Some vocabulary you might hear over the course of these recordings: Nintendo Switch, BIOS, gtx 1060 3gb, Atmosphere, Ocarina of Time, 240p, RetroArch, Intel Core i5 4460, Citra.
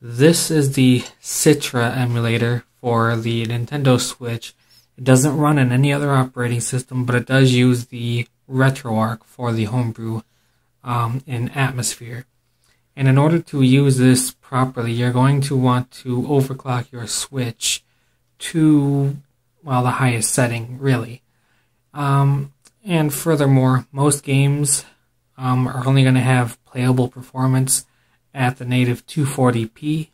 This is the Citra emulator for the Nintendo Switch. It doesn't run in any other operating system, but it does use the RetroArch for the homebrew in Atmosphere. And in order to use this properly, you're going to want to overclock your Switch to, well, the highest setting, really. And furthermore, most games are only going to have playable performance at the native 240p,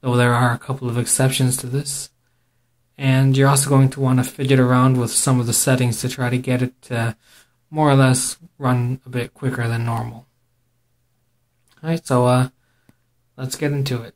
though there are a couple of exceptions to this. And you're also going to want to fidget around with some of the settings to try to get it to more or less run a bit quicker than normal. Alright, so let's get into it.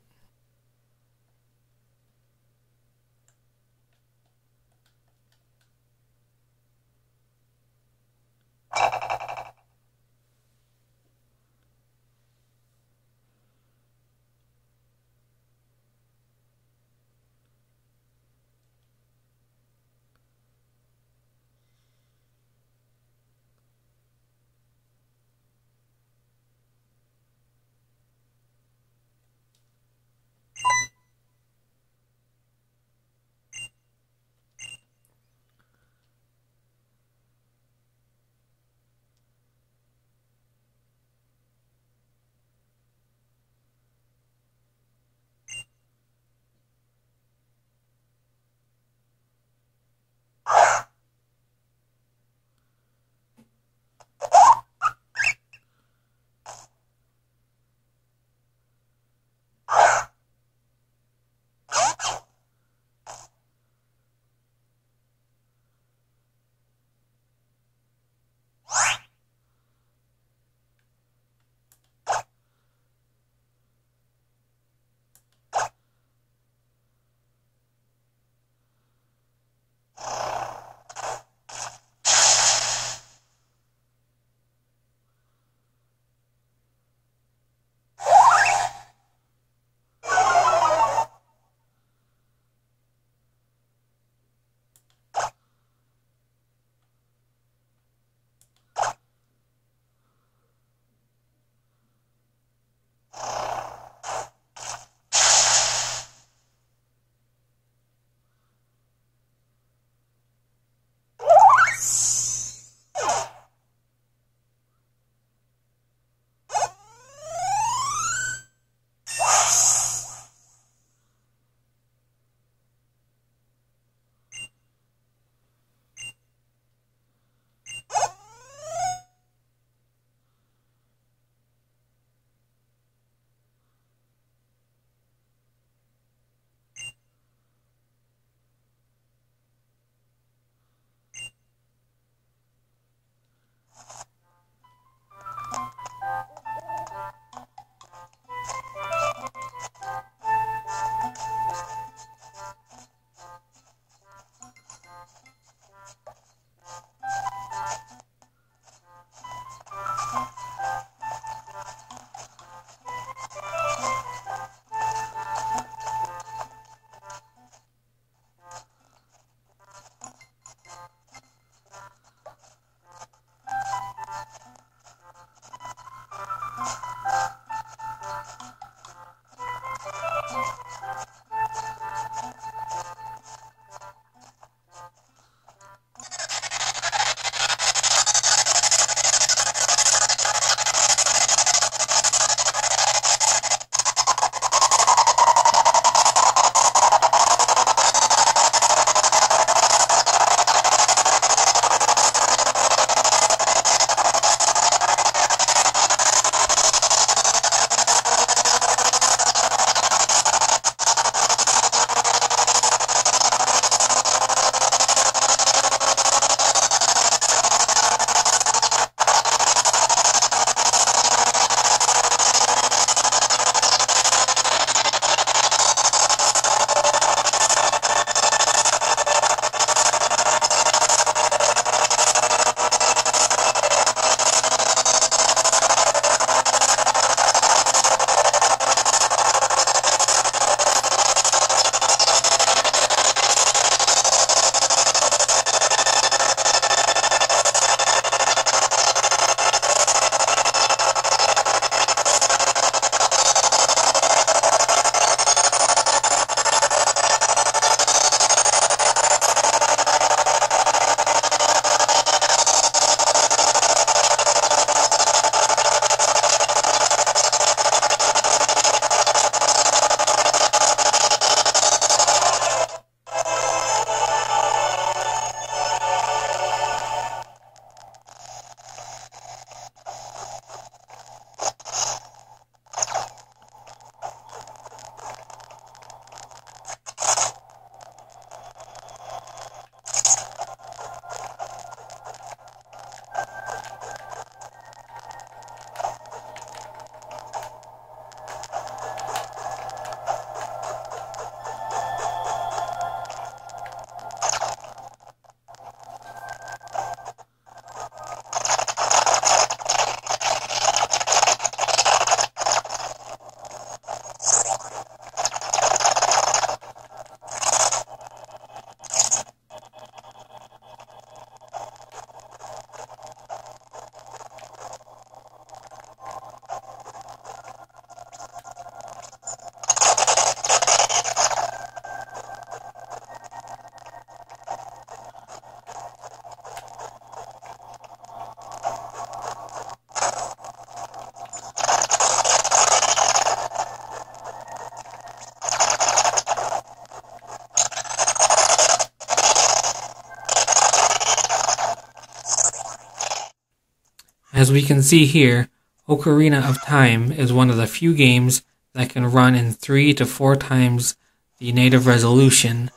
As we can see here, Ocarina of Time is one of the few games that can run in 3 to 4 times the native resolution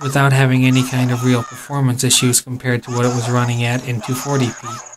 without having any kind of real performance issues compared to what it was running at in 240p.